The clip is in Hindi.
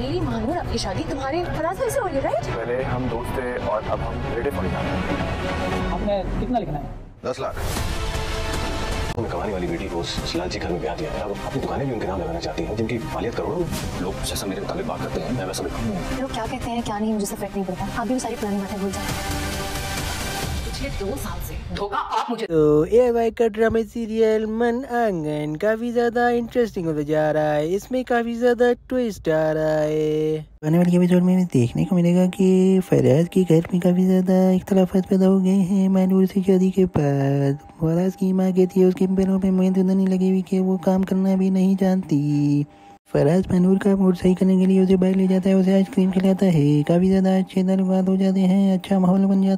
मेरी मानूर, आपकी शादी तुम्हारे फराज़ से हो रही है, राइट? पहले हम दोस्त थे और अब हम रिलेटिव हो गए हैं। आपने कितना लिखना है? 10 लाख। उन्हें कमाने वाली बेटी को लालची घर में ब्याह दिया है। अब अपनी दुकानें भी उनके नाम लगाना चाहती हैं जिनकी मालियत करोड़ों। लोग जैसा मेरे मुताबिक बात करते हैं मैं वैसा लिखता हूँ। लोग क्या कहते हैं क्या नहीं मुझे फर्क नहीं पड़ता, आप भी सारी पुरानी बातें भूल जाए। 2 साल से धोखा आप मुझे। तो AY का ड्रामा सीरियल मन आंगन काफी ज्यादा इंटरेस्टिंग होता जा रहा है, इसमें काफी ज्यादा ट्विस्ट आ रहा है। आने वाले एपिसोड में देखने को मिलेगा कि फराज के घर में काफ़ी ज़्यादा इख्तलाफात पैदा हो गए हैं महनूर से शादी के बाद। फराज की माँ कहती है उसके पैरों पर मेहनत लगी हुई कि वो काम करना भी नहीं जानती। फराज महनूर का मूड सही करने के लिए उसे बाहर ले जाता है, उसे आइसक्रीम खिलाता है। काफ़ी ज़्यादा अच्छे ताल्लुकात हो जाते हैं, अच्छा माहौल बन जाता है।